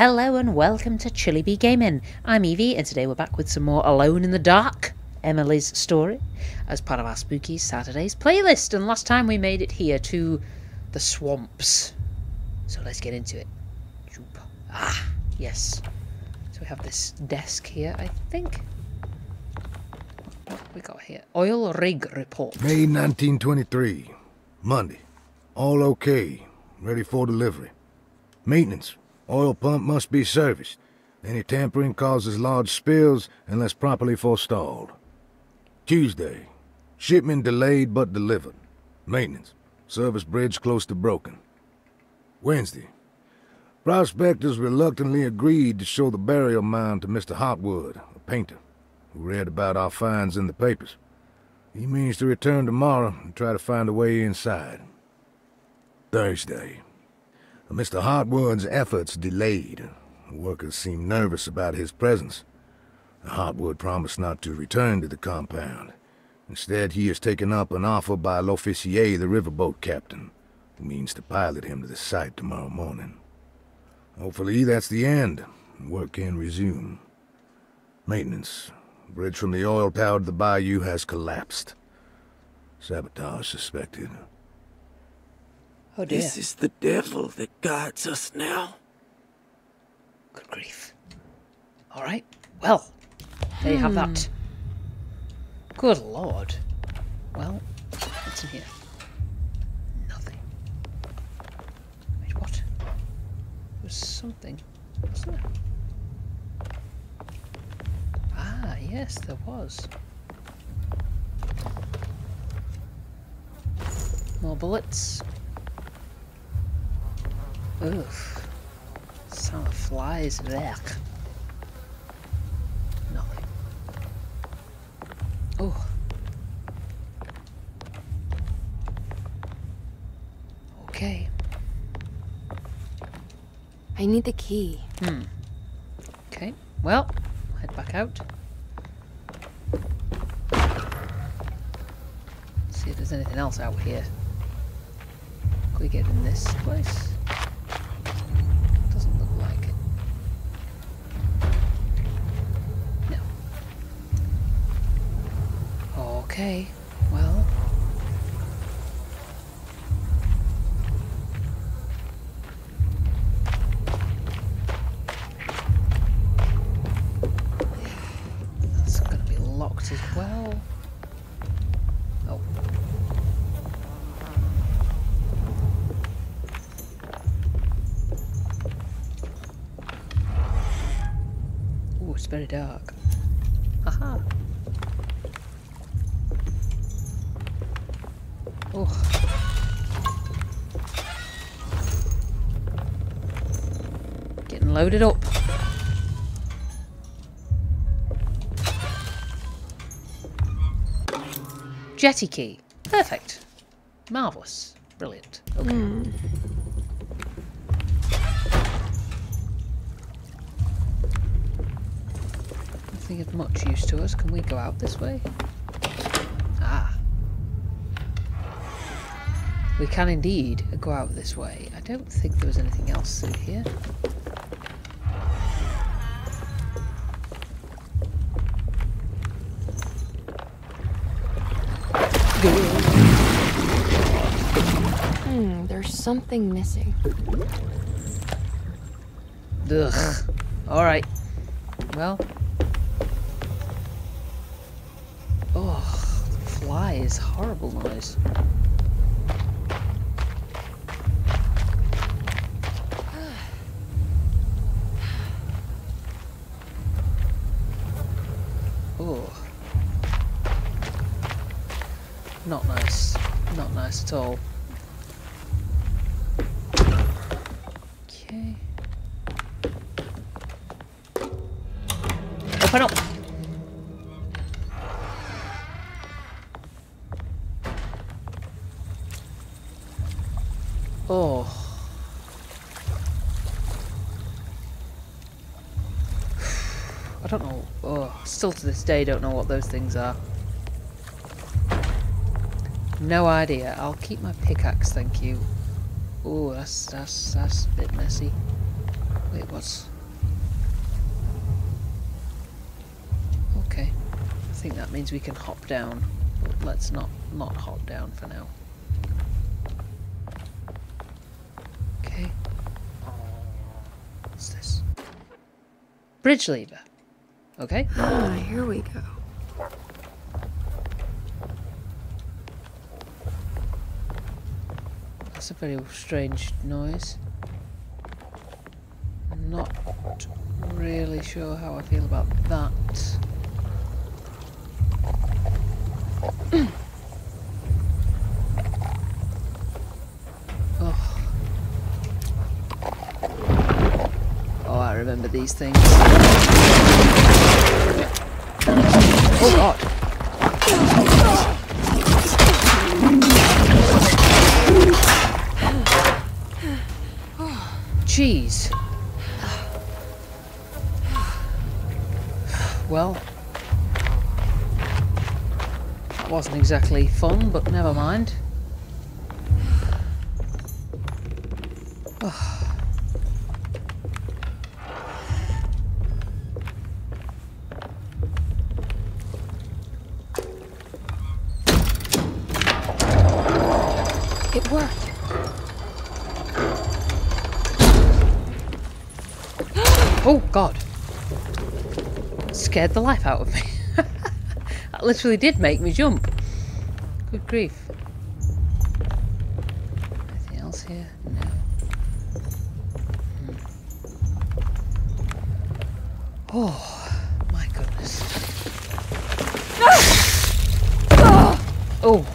Hello and welcome to Chilly Bee Gaming. I'm Evie and today we're back with some more Alone in the Dark, Emily's story, as part of our Spooky Saturdays playlist. And last time we made it here to the swamps. So let's get into it. Ah, yes. So we have this desk here, I think. What have we got here? Oil rig report. May 1923, Monday. All okay, ready for delivery. Maintenance. Oil pump must be serviced. Any tampering causes large spills unless properly forestalled. Tuesday. Shipment delayed but delivered. Maintenance. Service bridge close to broken. Wednesday. Prospectors reluctantly agreed to show the burial mound to Mr. Hartwood, a painter, who read about our finds in the papers. He means to return tomorrow and try to find a way inside. Thursday. Mr. Hartwood's efforts delayed. Workers seemed nervous about his presence. Hartwood promised not to return to the compound. Instead, he has taken up an offer by L'officier, the riverboat captain, who means to pilot him to the site tomorrow morning. Hopefully, that's the end. Work can resume. Maintenance. Bridge from the oil tower to the bayou has collapsed. Sabotage suspected. Oh, this is the devil that guides us now. Good grief. All right. Well, there you have that. Good lord. Well, what's in here? Nothing. Wait, what? There's something, wasn't there? Ah, yes, there was. More bullets. Oof. Sound of flies there. Nothing. Oh. Okay. I need the key. Okay. Well, head back out. See if there's anything else out here. Could we get in this place? Okay, well... that's going to be locked as well. Oh. Ooh, it's very dark. Aha! Getting loaded up. Jetty key. Perfect. Marvellous. Brilliant. Okay. Nothing of much use to us. Can we go out this way? We can indeed go out this way. I don't think there was anything else through here. There's something missing. Ugh. Alright. Well. Oh, the fly is horrible noise. Not nice. Not nice at all. Okay. Open up! Oh. I don't know. Oh, still to this day don't know what those things are. No idea. I'll keep my pickaxe, thank you. Ooh, that's a bit messy. Wait, what's... Okay. I think that means we can hop down. But let's not hop down for now. Okay. What's this? Bridge lever. Okay. Ah, here we go. That's a very strange noise. I'm not really sure how I feel about that. Oh. Oh, I remember these things. Oh god. Jeez. Well, that wasn't exactly fun, but never mind. Oh. It worked. Oh god, that scared the life out of me. That literally did make me jump. Good grief. Anything else here? No. Oh my goodness. Oh.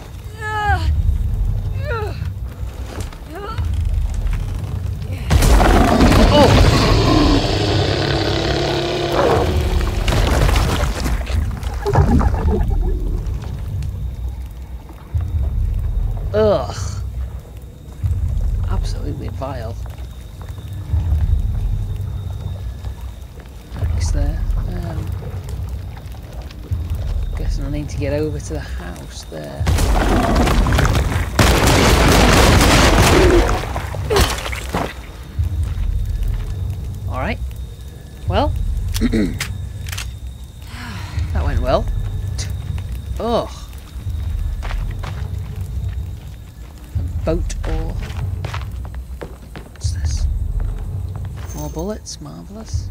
Get over to the house there. Alright. Well. That went well. Oh. A boat oar. What's this? More bullets. Marvellous.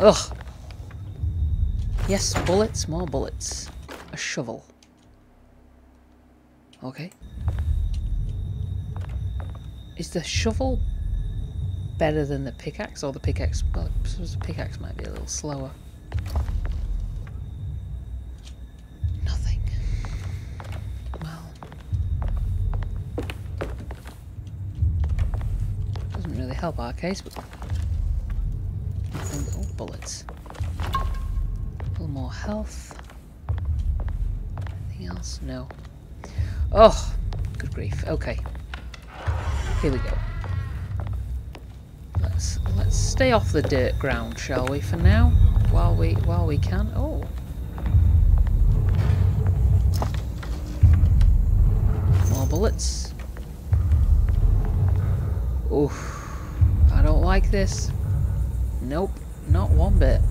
Ugh. Yes, bullets, more bullets. A shovel. Okay. Is the shovel better than the pickaxe? Or the pickaxe? Well, I suppose the pickaxe might be a little slower. Nothing. Well. Doesn't really help our case, but... bullets. A little more health. Anything else? No. Oh, good grief. Okay. Here we go. Let's stay off the dirt ground, shall we, for now? While we can. Oh. More bullets. Oof. I don't like this. Nope. Not one bit.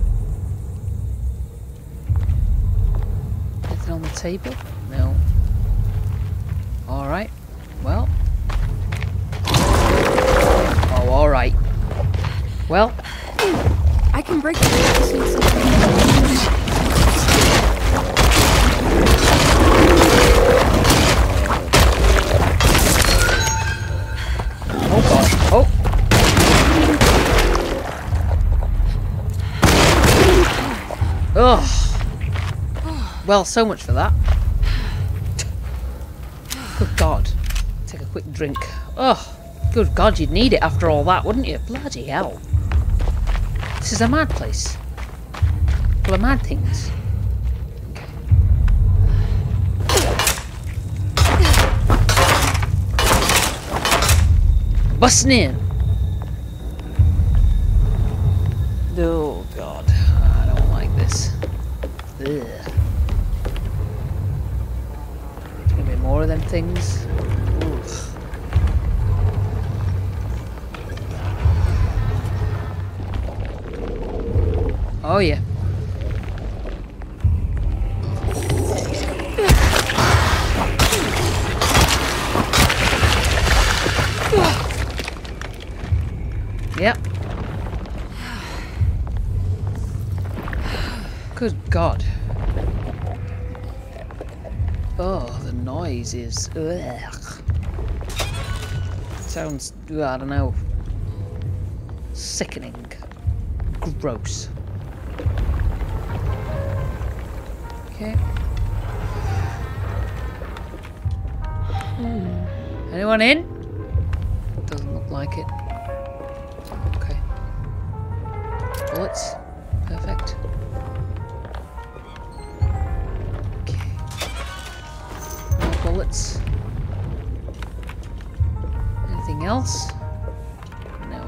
Anything on the table? No. Alright. Well. Oh, alright. Well. I can break the Oh, God. Oh. Oh. Well, so much for that. Good God. Take a quick drink. Oh, good God, you'd need it after all that, wouldn't you? Bloody hell. This is a mad place. Full of mad things. Okay. Busting in. Oh, God. I don't like this. Ugh. of them things. Oof. Oh yeah. Yep. Good God. Oh, the noise is... Ugh. Sounds, I don't know, sickening. Gross. Okay. Anyone in? Doesn't look like it. Okay. Bullets. Perfect. Bullets. Anything else? No.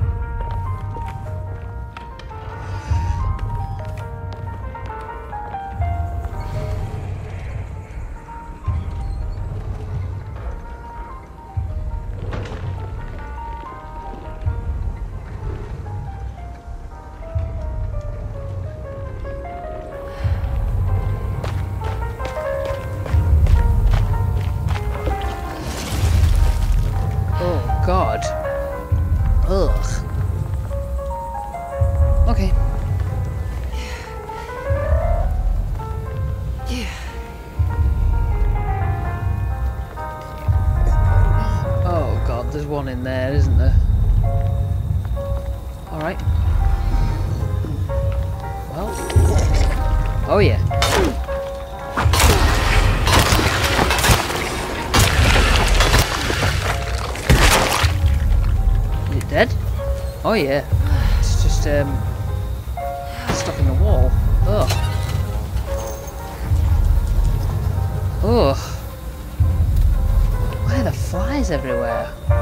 Oh yeah, it's just stuck in the wall. Ugh. Ugh. Why are the flies everywhere? Ugh.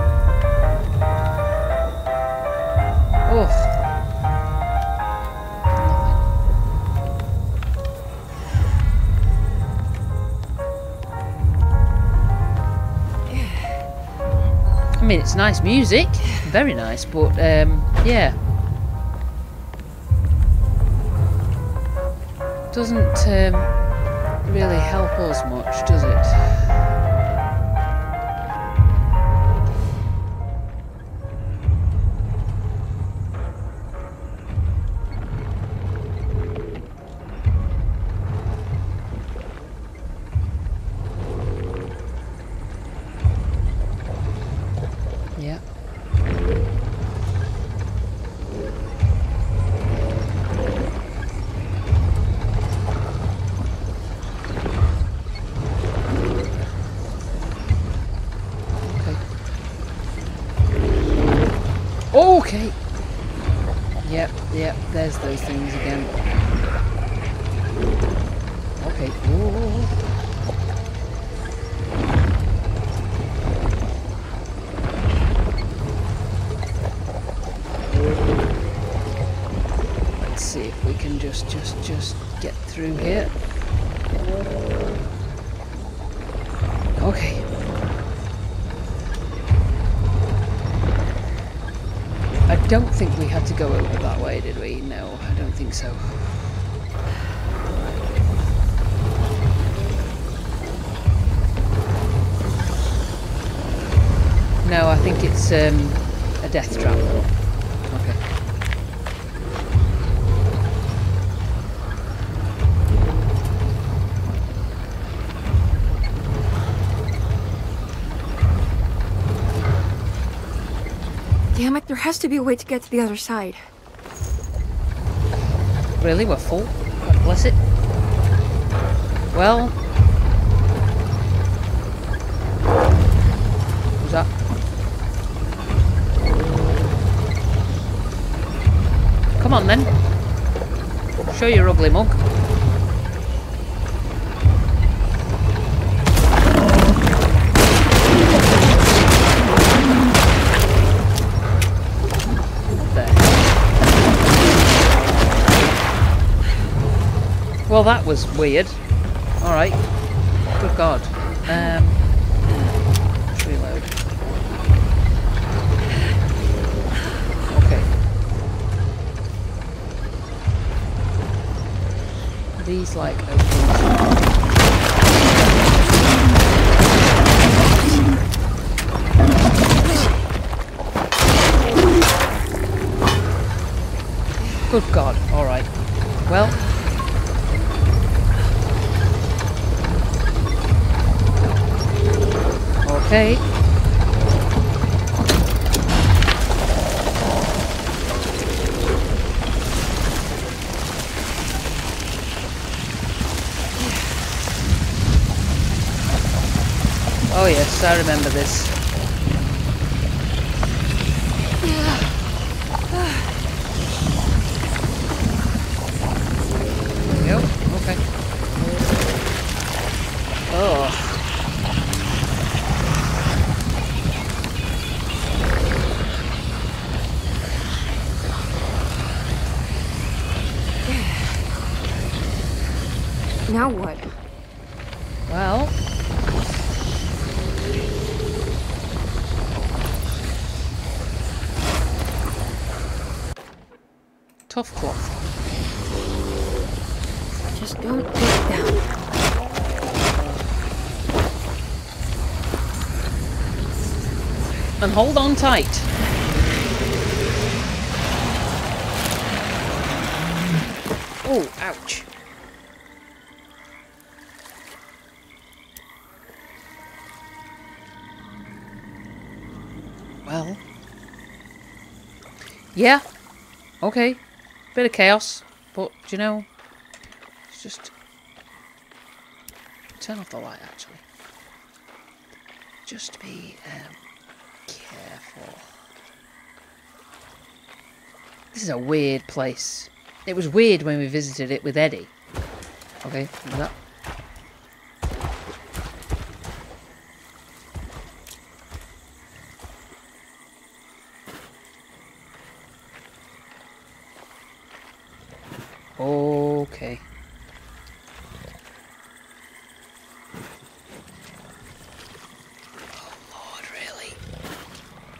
I mean, it's nice music. Very nice, but yeah, doesn't really help us much, does it? Yeah. Okay. Yep, yep, there's those things again. Okay. Ooh. Let's see if we can just get through here. Okay. I don't think we had to go over that way, did we? No, I don't think so. No, I think it's a death trap. Damn it, there has to be a way to get to the other side. Really? We're full? God bless it. Well... What's that? Come on then. Show your ugly mug. Well, that was weird. Alright. Good God. Are these like open? Good God, all right. Well. Okay. Oh yes, I remember this. Now what? Well... tough cloth. Just don't get down. And hold on tight. Oh, ouch. Yeah, okay, bit of chaos, but you know, let's just turn off the light actually, just be careful. This is a weird place. It was weird when we visited it with Eddie. Okay, remember that? Okay. Oh Lord, really?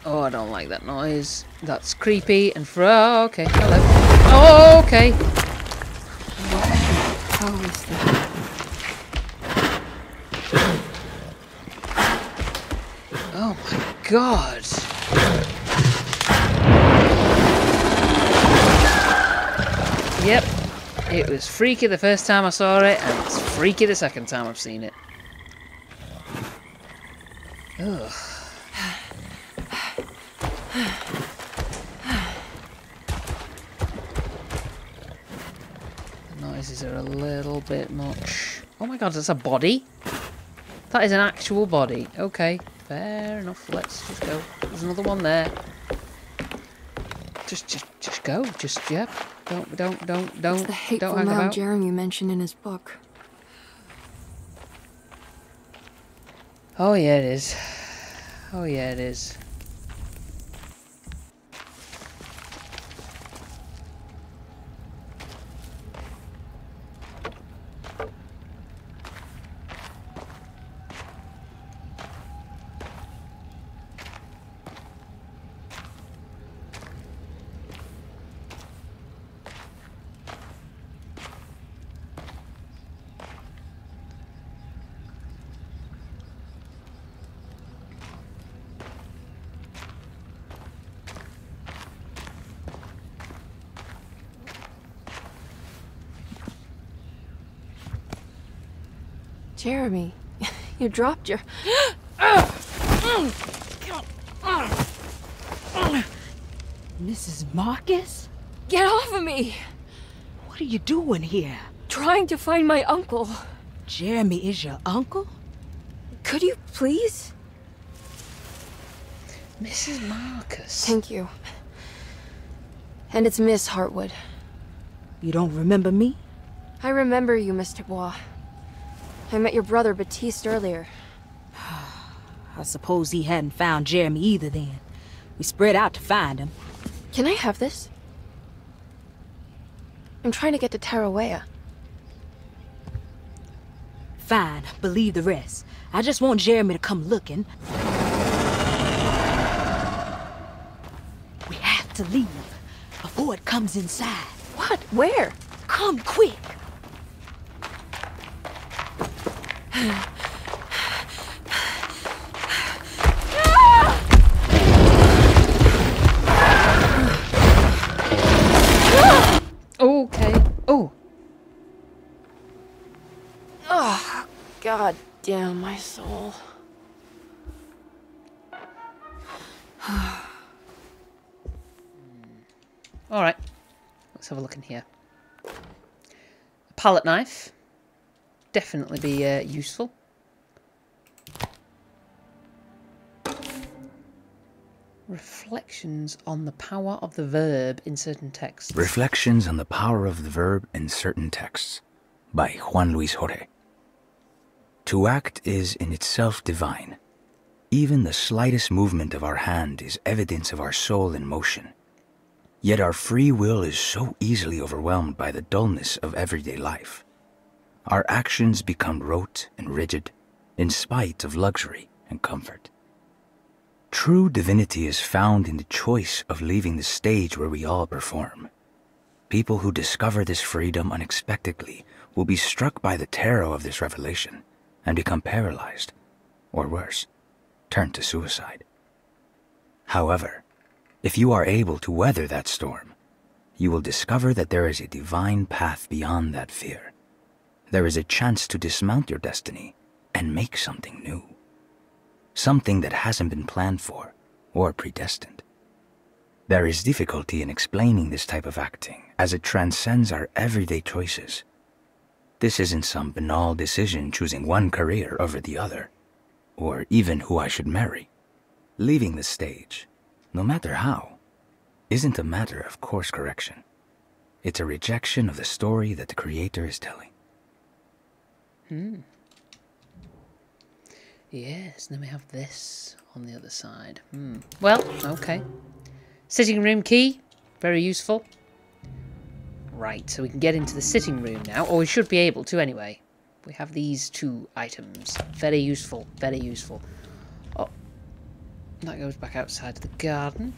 Oh, I don't like that noise. That's creepy and oh, okay. Hello. Oh, okay. How is that? Oh my God. Yep. It was freaky the first time I saw it, and it's freaky the second time I've seen it. Ugh. The noises are a little bit much. Oh my God, that's a body? That is an actual body. Okay, fair enough. Let's just go. There's another one there. Just go. Just, yep. Yeah. Don't. It's the hateful mound Jeremy mentioned in his book. Oh yeah, it is. Oh yeah, it is. Jeremy, you dropped your... Mrs. Marcus? Get off of me! What are you doing here? Trying to find my uncle. Jeremy is your uncle? Could you please? Mrs. Marcus. Thank you. And it's Miss Hartwood. You don't remember me? I remember you, Mr. Bois. I met your brother, Batiste, earlier. I suppose he hadn't found Jeremy either then. We spread out to find him. Can I have this? I'm trying to get to Tarauea. Fine. Believe the rest. I just want Jeremy to come looking. We have to leave before it comes inside. What? Where? Come quick! Okay. Oh. Oh, God damn my soul. All right. Let's have a look in here. A palette knife. Definitely be useful. Reflections on the power of the verb in certain texts. Reflections on the power of the verb in certain texts by Juan Luis Jorge. To act is in itself divine. Even the slightest movement of our hand is evidence of our soul in motion. Yet our free will is so easily overwhelmed by the dullness of everyday life. Our actions become rote and rigid, in spite of luxury and comfort. True divinity is found in the choice of leaving the stage where we all perform. People who discover this freedom unexpectedly will be struck by the terror of this revelation and become paralyzed, or worse, turn to suicide. However, if you are able to weather that storm, you will discover that there is a divine path beyond that fear. There is a chance to dismount your destiny and make something new. Something that hasn't been planned for or predestined. There is difficulty in explaining this type of acting as it transcends our everyday choices. This isn't some banal decision choosing one career over the other, or even who I should marry. Leaving the stage, no matter how, isn't a matter of course correction. It's a rejection of the story that the creator is telling. Hmm. Yes, and then we have this on the other side. Hmm. Well, okay. Sitting room key. Very useful. Right, so we can get into the sitting room now. Or we should be able to anyway. We have these two items. Very useful. Very useful. Oh. That goes back outside to the garden.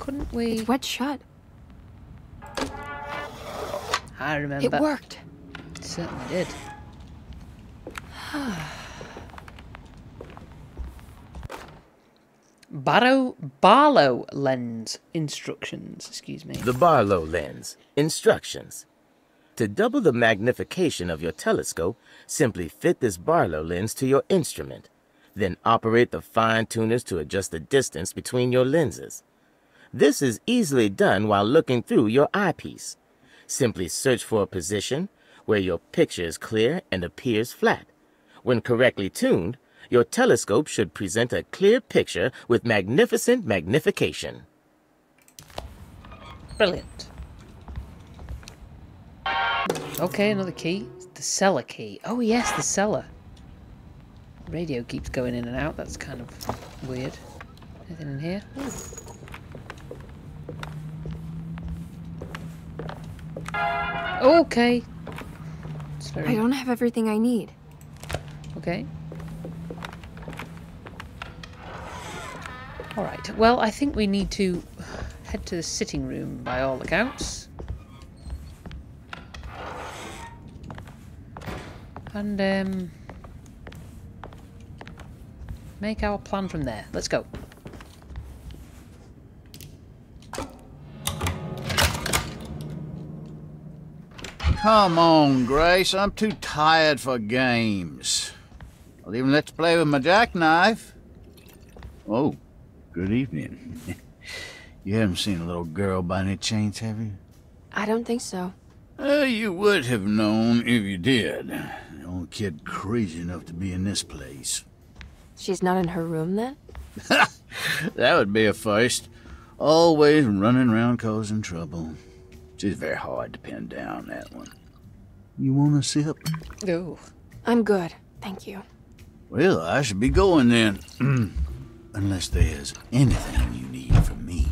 Couldn't we... It's wet shut. I remember. It worked. It certainly did. Barlow Lens instructions. Excuse me. The Barlow Lens instructions. To double the magnification of your telescope, simply fit this Barlow Lens to your instrument. Then operate the fine tuners to adjust the distance between your lenses. This is easily done while looking through your eyepiece. Simply search for a position where your picture is clear and appears flat. When correctly tuned, your telescope should present a clear picture with magnificent magnification. Brilliant. Okay, another key. The cellar key. Oh yes, the cellar. Radio keeps going in and out. That's kind of weird. Anything in here? Ooh. Okay. Sorry. I don't have everything I need. Okay. Alright, well, I think we need to head to the sitting room by all accounts. And, make our plan from there. Let's go. Come on, Grace. I'm too tired for games. I'll even let you play with my jackknife. Oh, good evening. You haven't seen a little girl by any chance, have you? I don't think so. You would have known if you did. The only kid crazy enough to be in this place. She's not in her room, then? That would be a first. Always running around causing trouble. She's very hard to pin down, that one. You want a sip? No. I'm good, thank you. Well, I should be going then. Unless there's anything you need from me.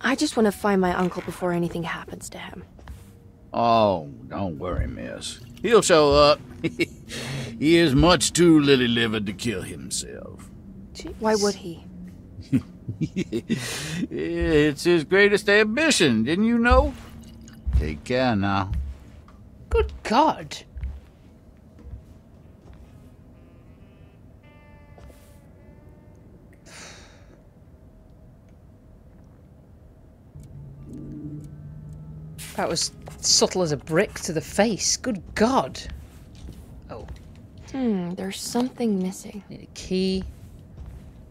I just want to find my uncle before anything happens to him. Oh, don't worry, miss. He'll show up. He is much too lily-livered to kill himself. Jeez. Why would he? It's his greatest ambition, didn't you know? Take care now. Good God. That was subtle as a brick to the face. Good God. Oh. There's something missing. Need a key.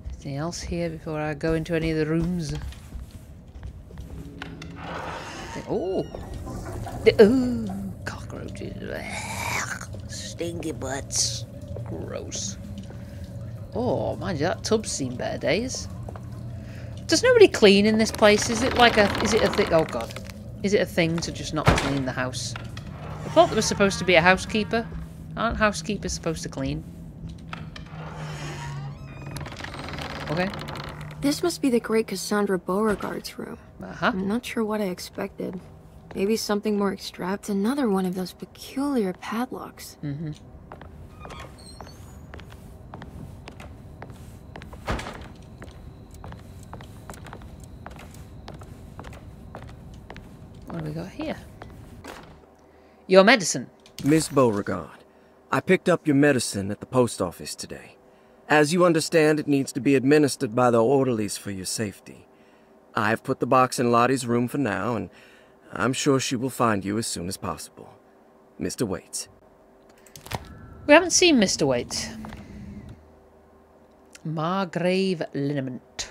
Anything else here before I go into any of the rooms? Oh. Oh. Cockroaches. Stinky butts. Gross. Oh, mind you, that tub's seen better days. Does nobody clean in this place? Is it like a... Is it a thing... Oh, God. Is it a thing to just not clean the house? I thought there was supposed to be a housekeeper. Aren't housekeepers supposed to clean? Okay. This must be the great Cassandra Beauregard's room. Uh-huh. I'm not sure what I expected. Maybe something more extravagant. Another one of those peculiar padlocks. Mm-hmm. What do we got here? Your medicine. Miss Beauregard, I picked up your medicine at the post office today. As you understand, it needs to be administered by the orderlies for your safety. I've put the box in Lottie's room for now, and I'm sure she will find you as soon as possible. Mr. Waite. We haven't seen Mr. Waite. Margrave liniment.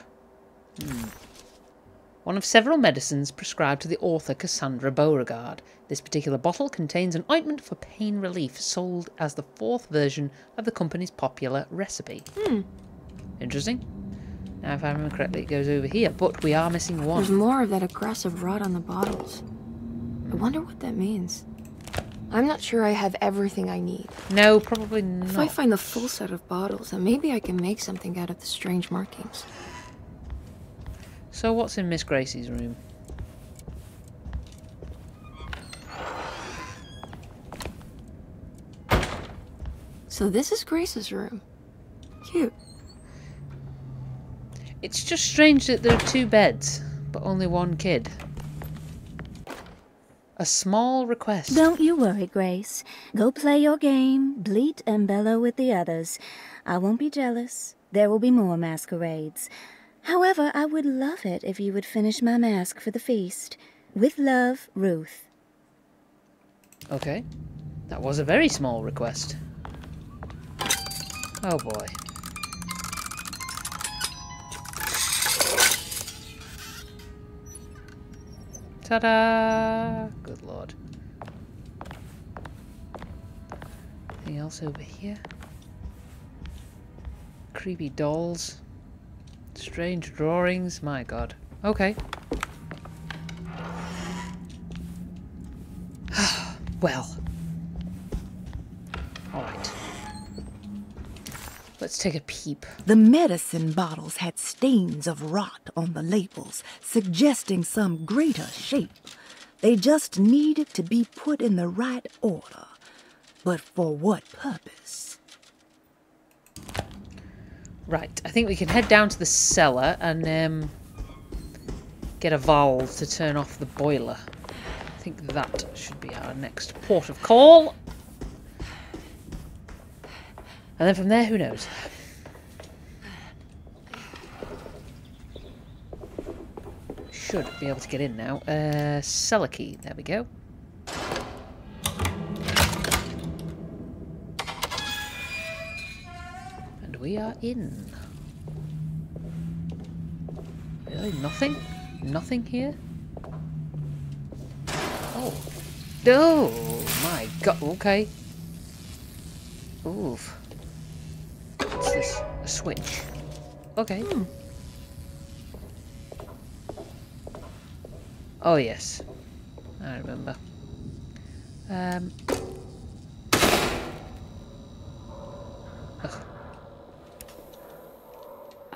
One of several medicines prescribed to the author Cassandra Beauregard. This particular bottle contains an ointment for pain relief, sold as the 4th version of the company's popular recipe. Interesting. Now, if I remember correctly, it goes over here, but we are missing one. There's more of that aggressive rot on the bottles. I wonder what that means. I'm not sure I have everything I need. No, probably not. If I find the full set of bottles, then maybe I can make something out of the strange markings. So what's in Miss Gracie's room? So this is Grace's room. Cute. It's just strange that there are 2 beds, but only 1 kid. A small request. Don't you worry, Grace. Go play your game, bleat and bellow with the others. I won't be jealous. There will be more masquerades. However, I would love it if you would finish my mask for the feast. With love, Ruth. Okay. That was a very small request. Oh boy. Ta-da! Good lord. Anything else over here? Creepy dolls. Strange drawings, my God. Okay. Well. Alright. Let's take a peep. The medicine bottles had stains of rot on the labels, suggesting some greater shape. They just needed to be put in the right order. But for what purpose? Right, I think we can head down to the cellar and get a valve to turn off the boiler. I think that should be our next port of call. And then from there, who knows? Should be able to get in now. Cellar key, there we go. We are in. Really? Nothing? Nothing here? Oh. Oh my God. Okay. Oof. What's this? A switch. Okay. Oh yes. I remember.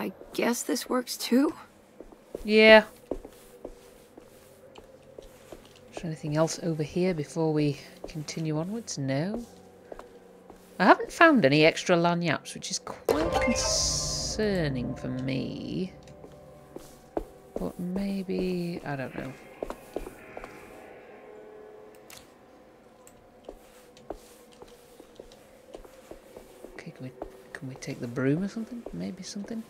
I guess this works too? Yeah. Is there anything else over here before we continue onwards? No. I haven't found any extra lagniappes, which is quite concerning for me. But maybe... I don't know. Okay, can we take the broom or something? Maybe something?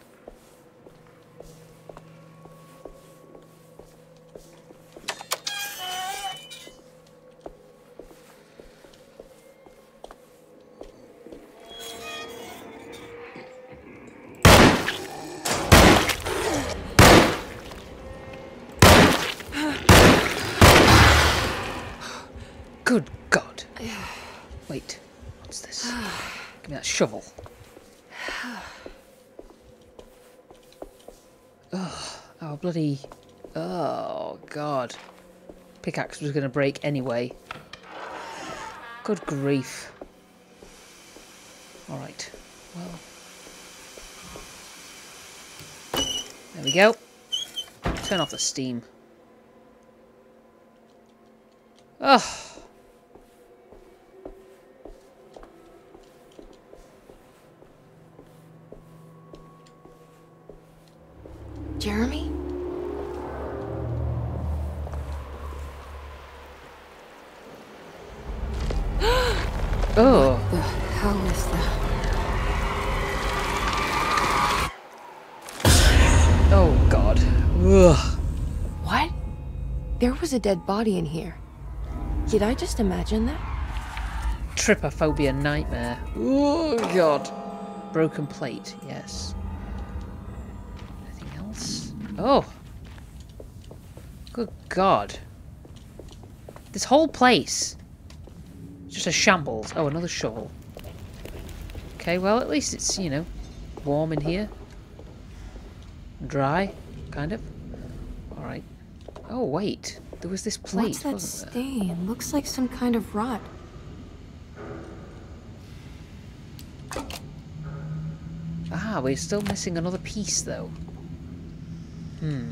Give me that shovel. Oh, our bloody... Oh, God. Pickaxe was going to break anyway. Good grief. All right. Well. There we go. Turn off the steam. Oh. Jeremy? Oh. What the hell is that? Oh, God. Ugh. What? There was a dead body in here. Did I just imagine that? Trypophobia nightmare. Oh, God. Broken plate, yes. Oh, good God. This whole place is just a shambles. Oh, another shovel. Okay, well, at least it's, you know, warm in here. Dry, kind of. All right. Oh, wait. There was this plate. What's that stain? Looks like some kind of rot. Ah, we're still missing another piece, though. Hmm.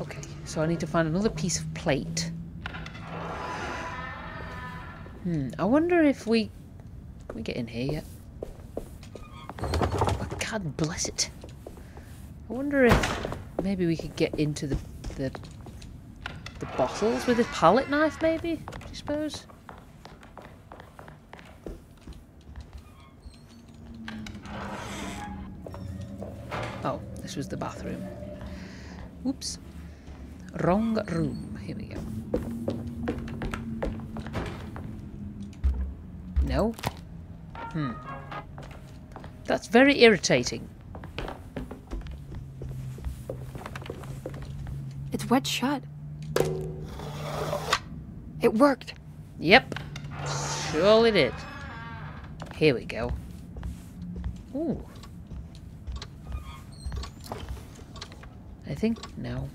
Okay, so I need to find another piece of plate. Hmm. I wonder if we... Can we get in here yet? Oh, God bless it. I wonder if maybe we could get into the bottles with a palette knife, maybe? I suppose. Oh, this was the bathroom. Oops. Wrong room. Here we go. No? Hmm. That's very irritating. It's wet shut. It worked. Yep. Surely did. Here we go. Ooh. I think no.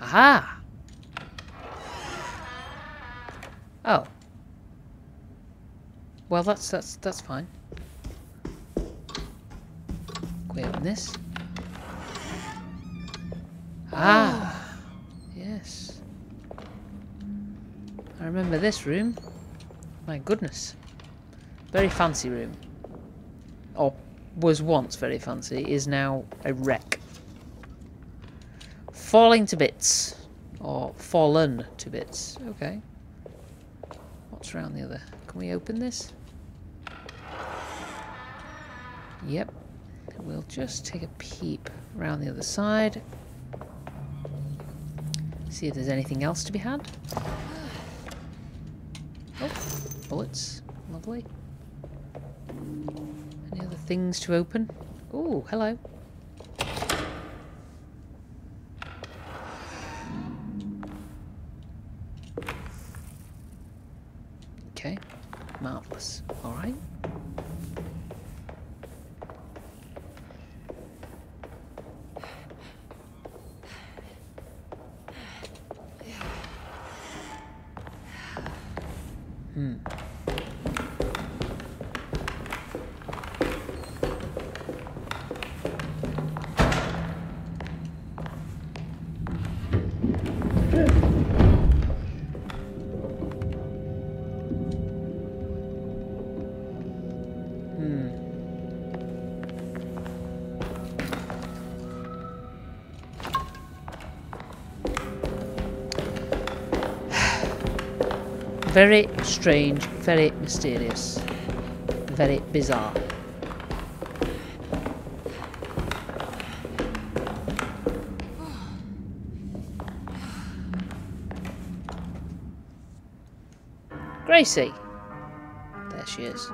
Aha! Oh. Well, that's fine. Can we open this? Ah, yes. I remember this room. My goodness, very fancy room. Or was once very fancy, is now a wreck. Falling to bits. Or fallen to bits. Okay. What's around the other? Can we open this? Yep. We'll just take a peep around the other side. See if there's anything else to be had. Oh, bullets. Lovely. Things to open. Oh, hello. Okay, marvellous. All right. Very strange, very mysterious, very bizarre. Gracie! There she is.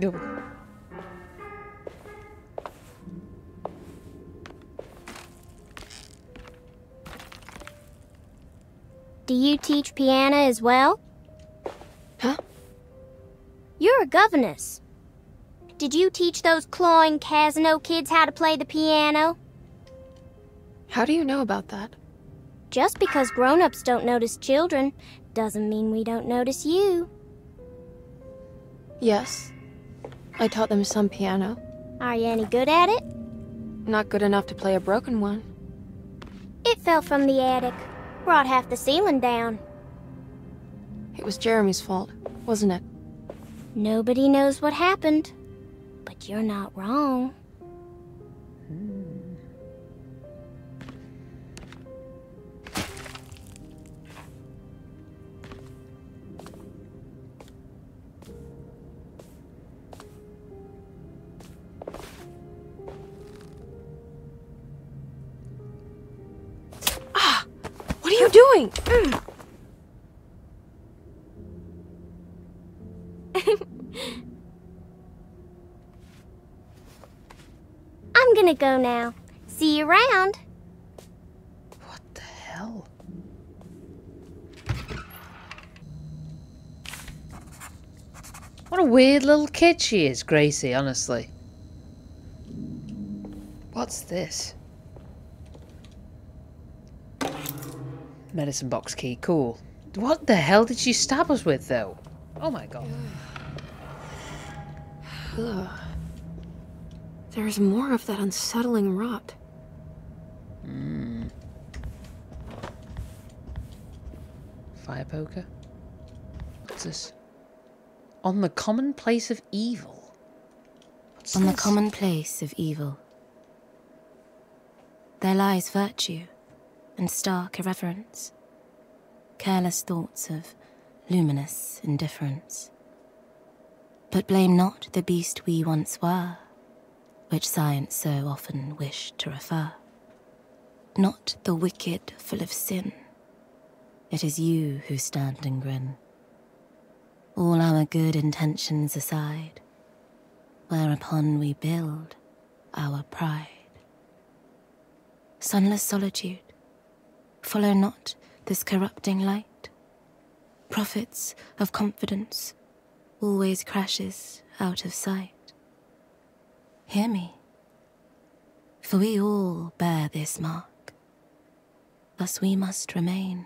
Go. Do you teach piano as well? Huh? You're a governess. Did you teach those clawing Casino kids how to play the piano? How do you know about that? Just because grown-ups don't notice children doesn't mean we don't notice you. Yes. I taught them some piano. Are you any good at it? Not good enough to play a broken one. It fell from the attic. Brought half the ceiling down. It was Jeremy's fault, wasn't it? Nobody knows what happened, but you're not wrong. I'm gonna go now. See you around. What the hell? What a weird little kid she is, Gracie, honestly. What's this? Medicine box key, cool. What the hell did she stab us with, though? Oh my god. Ugh. There's more of that unsettling rot. Fire poker? What's this? On the commonplace of evil. What's on this? The commonplace of evil. There lies virtue. And stark irreverence, careless thoughts of luminous indifference. But blame not the beast we once were, which science so often wished to refer. Not the wicked full of sin, it is you who stand and grin. All our good intentions aside, whereupon we build our pride. Sunless solitude, follow not this corrupting light. Prophets of confidence always crashes out of sight. Hear me, for we all bear this mark. Thus we must remain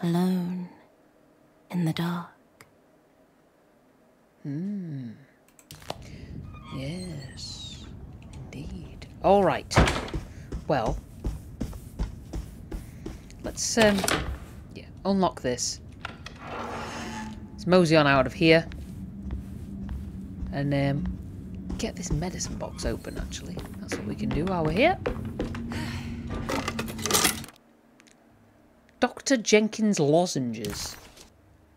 alone in the dark. Yes, indeed. All right. Well. Let's, yeah, unlock this. Let's mosey on out of here. And, get this medicine box open, actually. That's what we can do while we're here. Dr. Jenkins lozenges.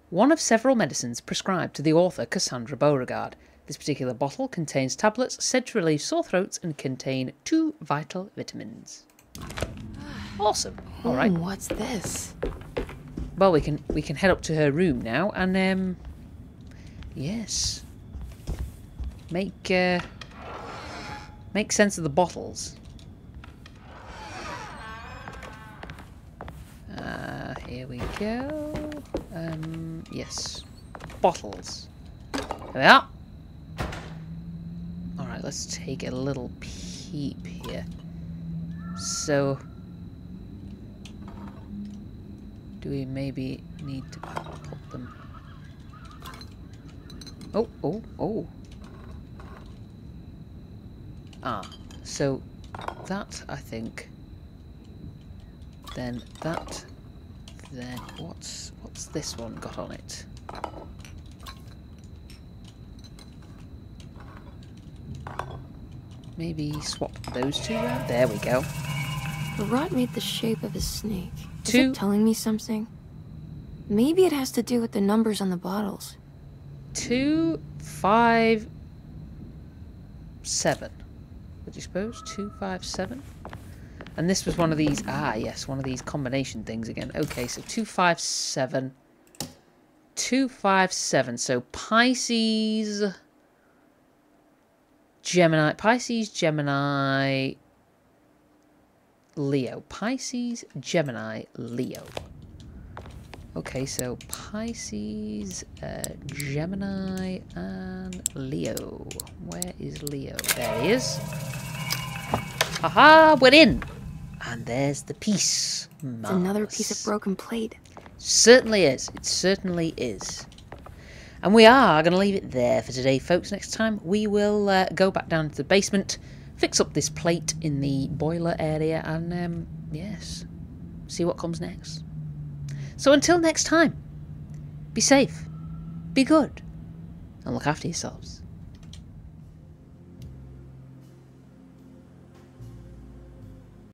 One of several medicines prescribed to the author Cassandra Beauregard. This particular bottle contains tablets said to relieve sore throats and contain 2 vital vitamins. Awesome. All right. What's this? Well, we can head up to her room now and yes, make sense of the bottles. Here we go. Yes, bottles. There they are. All right, let's take a little peep here. So. Do we maybe need to put them? Oh. Ah, so that, I think. Then that. Then what's this one got on it? Maybe swap those two around. There we go. The rot made the shape of a snake. Is it telling me something? Maybe it has to do with the numbers on the bottles. 2, 5, 7. Would you suppose? 2, 5, 7. And this was one of these. Ah, yes, one of these combination things again. Okay, so 2, 5, 7. 2, 5, 7. So Pisces Gemini, Pisces, Gemini, Leo. Pisces, Gemini, Leo. Okay, so Pisces, Gemini, and Leo. Where is Leo? There he is. Aha, we're in. And there's the piece. Mars. It's another piece of broken plate. Certainly is. It certainly is. And we are going to leave it there for today, folks. Next time we will go back down to the basement, fix up this plate in the boiler area, and, yes, see what comes next. So until next time, be safe, be good, and look after yourselves.